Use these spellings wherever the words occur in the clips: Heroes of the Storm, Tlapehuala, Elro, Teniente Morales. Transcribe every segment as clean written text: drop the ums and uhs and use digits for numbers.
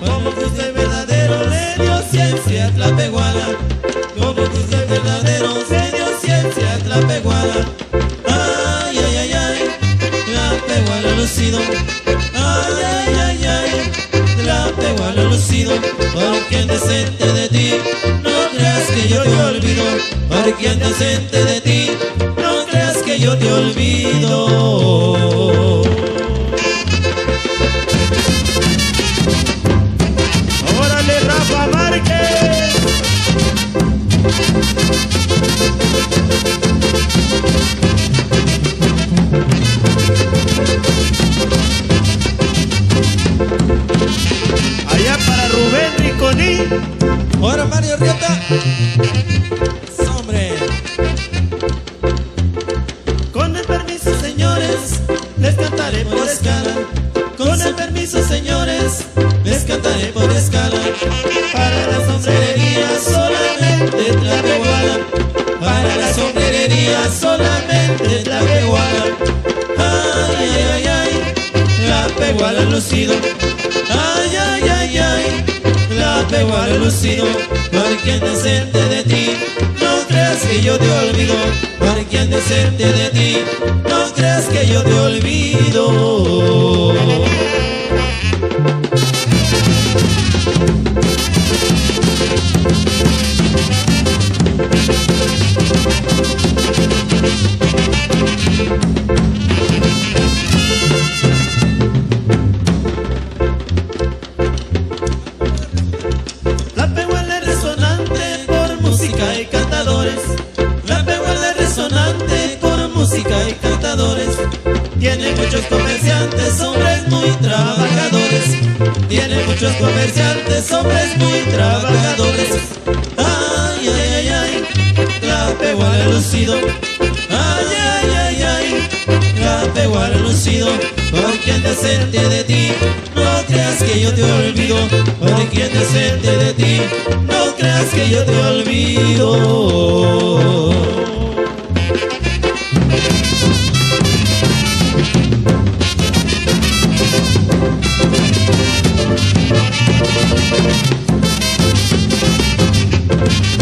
Como tú soy verdadero, le dio ciencia a Tlapehuala. Como tú soy verdadero, le dio ciencia a Tlapehuala. Ay, ay, ay, ay, Tlapehuala lucido. Ay, ay, ay, ay, Tlapehuala lucido. Porque decente de ti, no creas que yo te olvido. Porque decente de ti, no creas que yo te olvido. Allá para Rubén Riconí. Ahora Mario Riota. Hombre. Con el permiso, señores, les cantaré por escala. Con el permiso, señores, les cantaré por escala. Para las sombrererías solamente Tlapehuala. Para las sombrererías solamente Tlapehuala. Ay, ay, ay, ay, Tlapehuala lucido. Ay, ay, ay, ay, Tlapehuala lucido. Porque decente de ti, no creas que yo te olvido. Porque decente de ti, no creas que yo te olvido. Tlapehuala resonante por música y cantadores. Tlapehuala resonante por música y cantadores. Tiene muchos comerciantes, hombres muy trabajadores. Tiene muchos comerciantes, hombres muy trabajadores. Ay, ay, ay, ay, Tlapehuala lucido. Ay, ay, ay, ay, Tlapehuala lucido. Porque decente de ti, no creas que yo te olvido. Porque decente de ti, no creas que yo te olvido.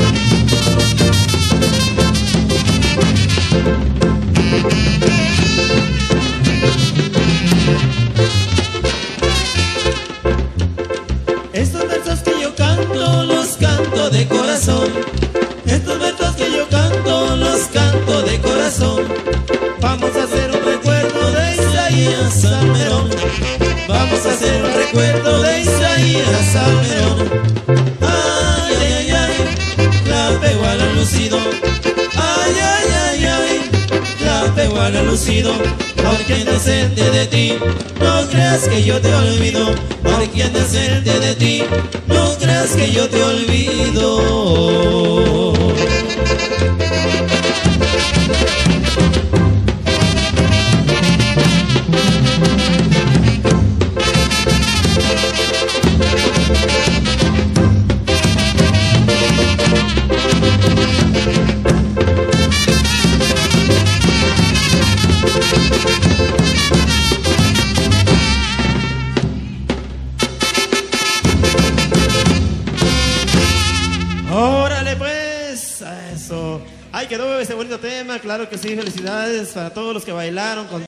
Estos versos que yo canto, los canto de corazón. Estos versos que yo canto, los canto de corazón. Vamos a hacer un recuerdo de Isaías Almerón. Vamos a hacer un recuerdo de Isaías Almerón. Ay, ay, ay, ay, Tlapehuala lucido. Ay, ay, ay, ay, Tlapehuala lucido. Porque decente de ti, no creas que yo te olvido. Porque decente de ti, no creas que yo te olvido. Órale pues, a eso. Ay, quedó ese bonito tema, claro que sí, felicidades para todos los que bailaron.